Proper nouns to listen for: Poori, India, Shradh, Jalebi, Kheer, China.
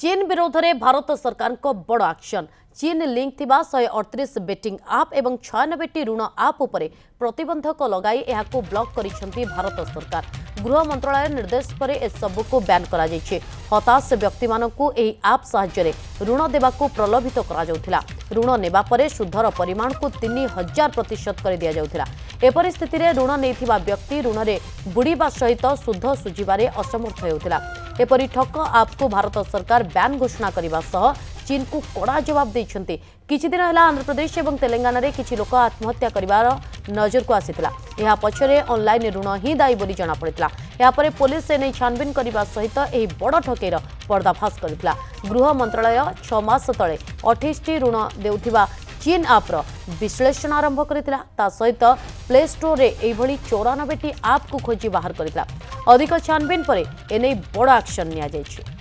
चीन विरोध में भारत सरकार को बड़ एक्शन चीन लिंक थिबा 138 बेटिंग आप एवं 96टी ऋण आप उपरे प्रतिबंधक लगाई यहां ब्लॉक करिसेंती भारत सरकार। गृह मंत्रालय निर्देश पर एसबू को बैन करा जाइछे। हताश व्यक्ति मानकू एही आप सहाय्य ऋण देवाकू प्रलोभित करा जाउथिला। ऋण नेबा परे सुधर परिमाण को 3000% कर दिया जाउथिला। एपरि स्थिति रे ऋण नेथिबा व्यक्ति ऋण रे बुड़ीबा सहित सुध सुझिबारे असमर्थ हेउथिला। एपरि ठक आप को भारत सरकार बैन घोषणा करबा सह चीन को कड़ा जवाब देछंती। किछि दिन हला आंध्र प्रदेश एवं तेलंगाना रे किछि लोक आत्महत्या करिवार नजर को आसीथिला। एहा पछरे ऑनलाइन ऋण ही दायी बोली जाना पड़िथिला। एहा परे पुलिस एने छानबीन करबा सहित एही बड़ ठकेर पर्दाफाश करिथिला। गृह मंत्रालय 6 मास तळे 28टी ऋण देउथिबा चीन आप्र विश्लेषण आरंभ करिथिला। ता सहित प्ले स्टोर रे एही भली 94टी आप को खोजी बाहर करिथिला। अधिक छानबीन पर एने बड़ एक्शन निया जायछि।